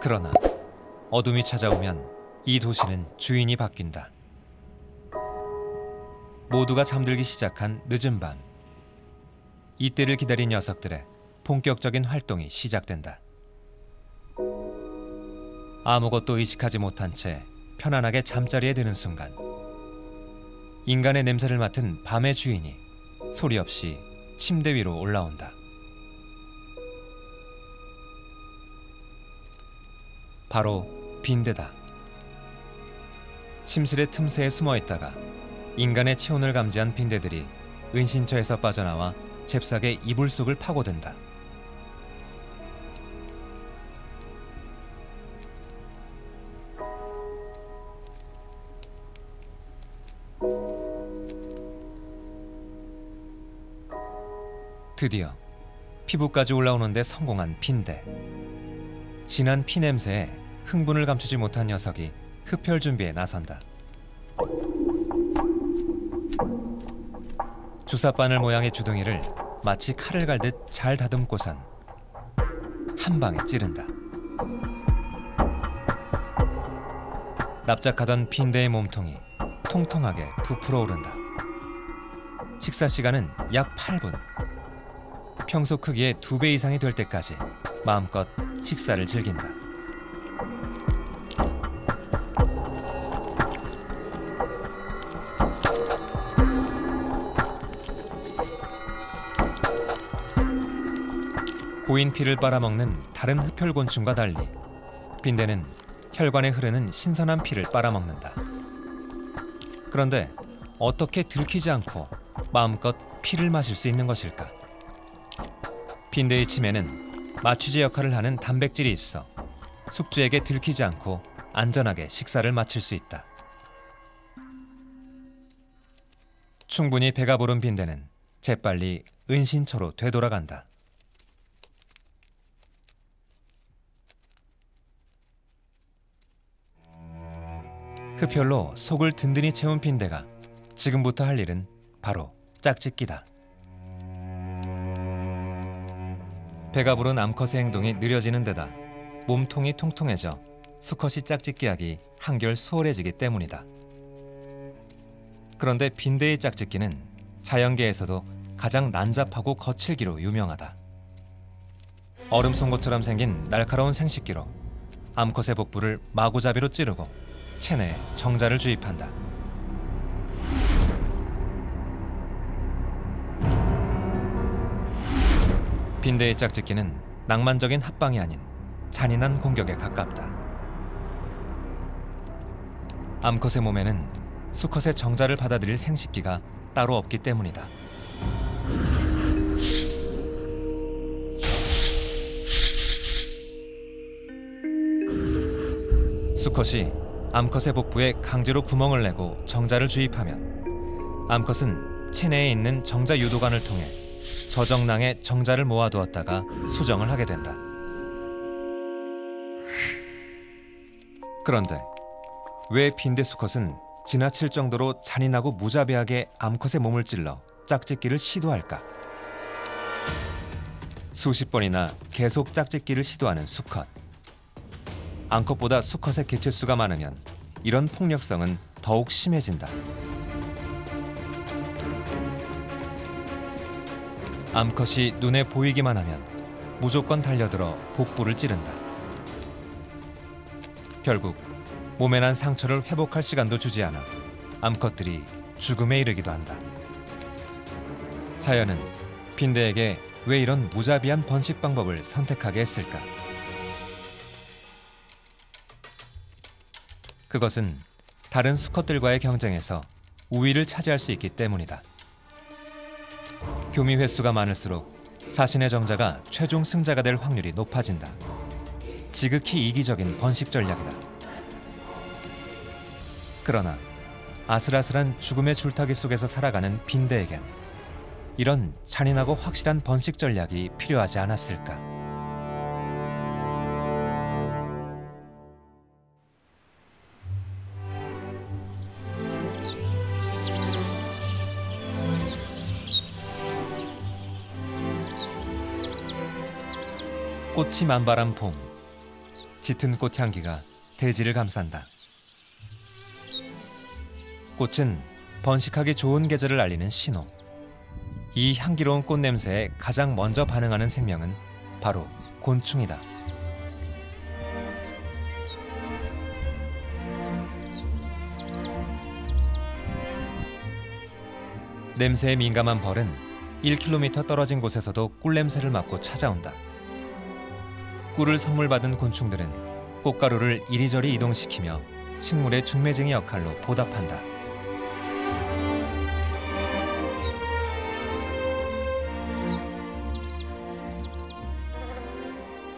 그러나 어둠이 찾아오면 이 도시는 주인이 바뀐다. 모두가 잠들기 시작한 늦은 밤. 이때를 기다린 녀석들의 본격적인 활동이 시작된다. 아무것도 의식하지 못한 채 편안하게 잠자리에 드는 순간 인간의 냄새를 맡은 밤의 주인이 소리 없이 침대 위로 올라온다. 바로 빈대다. 침실의 틈새에 숨어있다가 인간의 체온을 감지한 빈대들이 은신처에서 빠져나와 잽싸게 이불 속을 파고든다. 드디어 피부까지 올라오는데 성공한 빈대. 진한 피 냄새에 흥분을 감추지 못한 녀석이 흡혈 준비에 나선다. 주사바늘 모양의 주둥이를 마치 칼을 갈듯 잘 다듬고선 한 방에 찌른다. 납작하던 빈대의 몸통이 통통하게 부풀어 오른다. 식사 시간은 약 8분. 평소 크기의 2배 이상이 될 때까지 마음껏 식사를 즐긴다. 고인 피를 빨아먹는 다른 흡혈곤충과 달리 빈대는 혈관에 흐르는 신선한 피를 빨아먹는다. 그런데 어떻게 들키지 않고 마음껏 피를 마실 수 있는 것일까? 빈대의 침에는 마취제 역할을 하는 단백질이 있어 숙주에게 들키지 않고 안전하게 식사를 마칠 수 있다. 충분히 배가 부른 빈대는 재빨리 은신처로 되돌아간다. 흡혈로 속을 든든히 채운 빈대가 지금부터 할 일은 바로 짝짓기다. 배가 부른 암컷의 행동이 느려지는 데다 몸통이 통통해져 수컷이 짝짓기하기 한결 수월해지기 때문이다. 그런데 빈대의 짝짓기는 자연계에서도 가장 난잡하고 거칠기로 유명하다. 얼음 송곳처럼 생긴 날카로운 생식기로 암컷의 복부를 마구잡이로 찌르고 체내에 정자를 주입한다. 빈대의 짝짓기는 낭만적인 합방이 아닌 잔인한 공격에 가깝다. 암컷의 몸에는 수컷의 정자를 받아들일 생식기가 따로 없기 때문이다. 수컷이 암컷의 복부에 강제로 구멍을 내고 정자를 주입하면 암컷은 체내에 있는 정자 유도관을 통해 저정낭에 정자를 모아두었다가 수정을 하게 된다. 그런데 왜 빈대 수컷은 지나칠 정도로 잔인하고 무자비하게 암컷의 몸을 찔러 짝짓기를 시도할까? 수십 번이나 계속 짝짓기를 시도하는 수컷. 암컷보다 수컷의 개체수가 많으면 이런 폭력성은 더욱 심해진다. 암컷이 눈에 보이기만 하면 무조건 달려들어 복부를 찌른다. 결국 몸에 난 상처를 회복할 시간도 주지 않아 암컷들이 죽음에 이르기도 한다. 자연은 빈대에게 왜 이런 무자비한 번식 방법을 선택하게 했을까? 그것은 다른 수컷들과의 경쟁에서 우위를 차지할 수 있기 때문이다. 교미 횟수가 많을수록 자신의 정자가 최종 승자가 될 확률이 높아진다. 지극히 이기적인 번식 전략이다. 그러나 아슬아슬한 죽음의 줄타기 속에서 살아가는 빈대에겐 이런 잔인하고 확실한 번식 전략이 필요하지 않았을까? 꽃이 만발한 봄, 짙은 꽃향기가 대지를 감싼다. 꽃은 번식하기 좋은 계절을 알리는 신호. 이 향기로운 꽃냄새에 가장 먼저 반응하는 생명은 바로 곤충이다. 냄새에 민감한 벌은 1km 떨어진 곳에서도 꿀냄새를 맡고 찾아온다. 꿀을 선물 받은 곤충들은 꽃가루를 이리저리 이동시키며 식물의 중매쟁이 역할로 보답한다.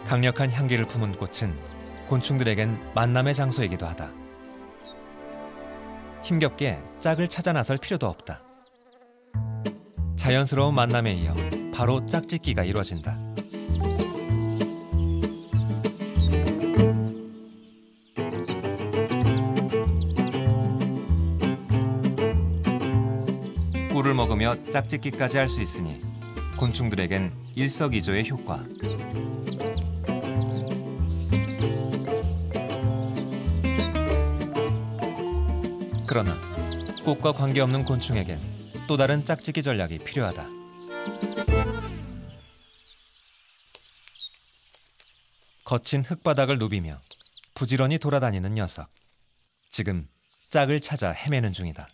강력한 향기를 품은 꽃은 곤충들에겐 만남의 장소이기도 하다. 힘겹게 짝을 찾아 나설 필요도 없다. 자연스러운 만남에 이어 바로 짝짓기가 이루어진다. 꿀을 먹으며 짝짓기까지 할 수 있으니 곤충들에겐 일석이조의 효과. 그러나 꽃과 관계없는 곤충에겐 또 다른 짝짓기 전략이 필요하다. 거친 흙바닥을 누비며 부지런히 돌아다니는 녀석. 지금 짝을 찾아 헤매는 중이다.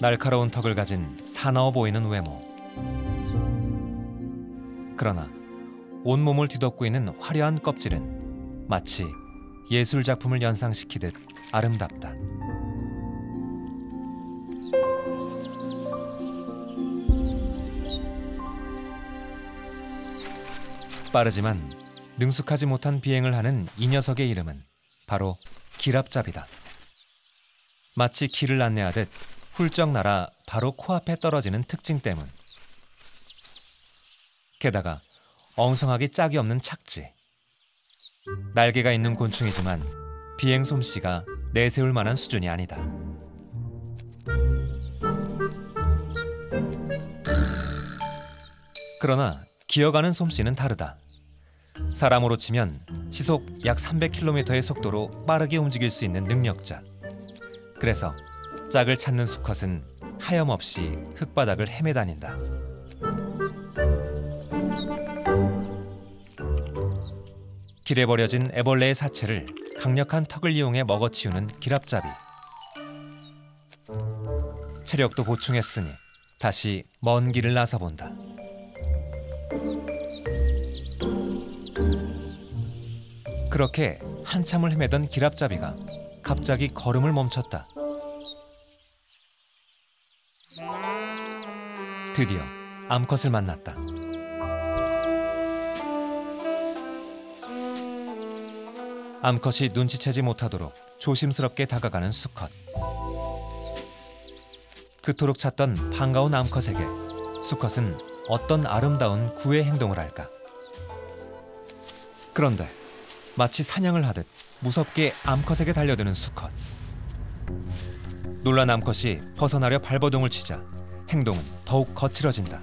날카로운 턱을 가진 사나워 보이는 외모. 그러나 온몸을 뒤덮고 있는 화려한 껍질은 마치 예술 작품을 연상시키듯 아름답다. 빠르지만 능숙하지 못한 비행을 하는 이 녀석의 이름은 바로 기랍잡이다. 마치 길을 안내하듯 훌쩍 날아 바로 코앞에 떨어지는 특징 때문. 게다가 엉성하기 짝이 없는 착지. 날개가 있는 곤충이지만 비행 솜씨가 내세울 만한 수준이 아니다. 그러나 기어가는 솜씨는 다르다. 사람으로 치면 시속 약 300km의 속도로 빠르게 움직일 수 있는 능력자. 그래서 짝을 찾는 수컷은 하염없이 흙바닥을 헤매다닌다. 길에 버려진 애벌레의 사체를 강력한 턱을 이용해 먹어치우는 기랍잡이. 체력도 보충했으니 다시 먼 길을 나서본다. 그렇게 한참을 헤매던 기랍잡이가 갑자기 걸음을 멈췄다. 드디어 암컷을 만났다. 암컷이 눈치채지 못하도록 조심스럽게 다가가는 수컷. 그토록 찾던 반가운 암컷에게 수컷은 어떤 아름다운 구애 행동을 할까? 그런데 마치 사냥을 하듯 무섭게 암컷에게 달려드는 수컷. 놀란 암컷이 벗어나려 발버둥을 치자 행동은 더욱 거칠어진다.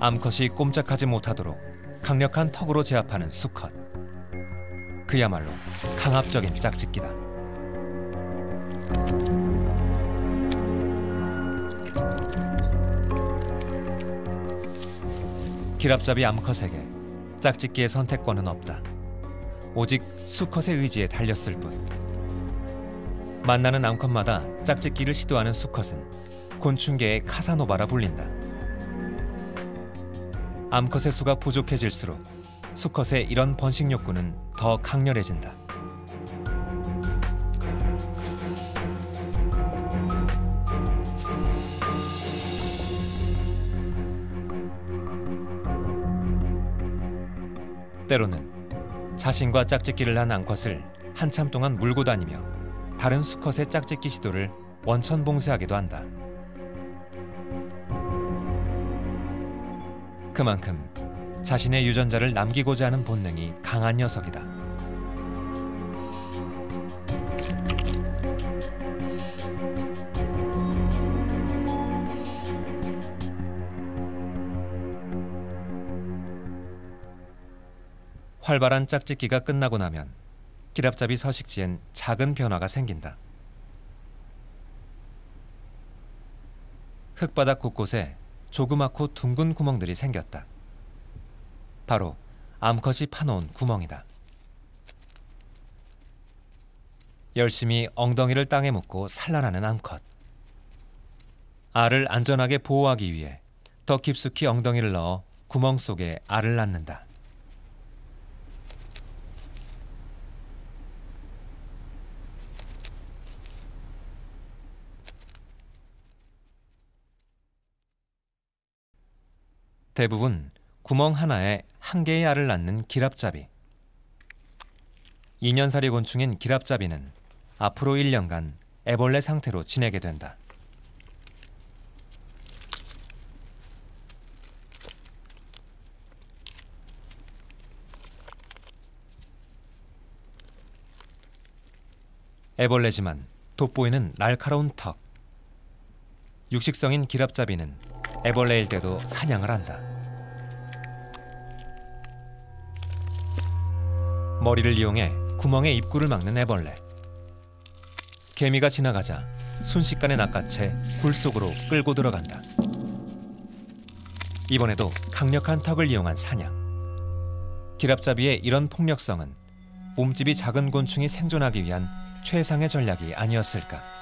암컷이 꼼짝하지 못하도록 강력한 턱으로 제압하는 수컷. 그야말로 강압적인 짝짓기다. 기랍잡이 암컷에게 짝짓기의 선택권은 없다. 오직 수컷의 의지에 달렸을 뿐. 만나는 암컷마다 짝짓기를 시도하는 수컷은 곤충계의 카사노바라 불린다. 암컷의 수가 부족해질수록 수컷의 이런 번식 욕구는 더 강렬해진다. 때로는 자신과 짝짓기를 한 암컷을 한참 동안 물고 다니며 다른 수컷의 짝짓기 시도를 원천봉쇄하기도 한다. 그만큼 자신의 유전자를 남기고자 하는 본능이 강한 녀석이다. 활발한 짝짓기가 끝나고 나면 기랍잡이 서식지엔 작은 변화가 생긴다. 흙바닥 곳곳에 조그맣고 둥근 구멍들이 생겼다. 바로 암컷이 파놓은 구멍이다. 열심히 엉덩이를 땅에 묻고 산란하는 암컷. 알을 안전하게 보호하기 위해 더 깊숙이 엉덩이를 넣어 구멍 속에 알을 낳는다. 대부분 구멍 하나에 한 개의 알을 낳는 기랍잡이. 2년살이 곤충인 기랍잡이는 앞으로 1년간 애벌레 상태로 지내게 된다. 애벌레지만 돋보이는 날카로운 턱. 육식성인 기랍잡이는 애벌레일 때도 사냥을 한다. 머리를 이용해 구멍에 입구를 막는 애벌레. 개미가 지나가자 순식간에 낚아채 굴 속으로 끌고 들어간다. 이번에도 강력한 턱을 이용한 사냥. 기랍잡이의 이런 폭력성은 몸집이 작은 곤충이 생존하기 위한 최상의 전략이 아니었을까.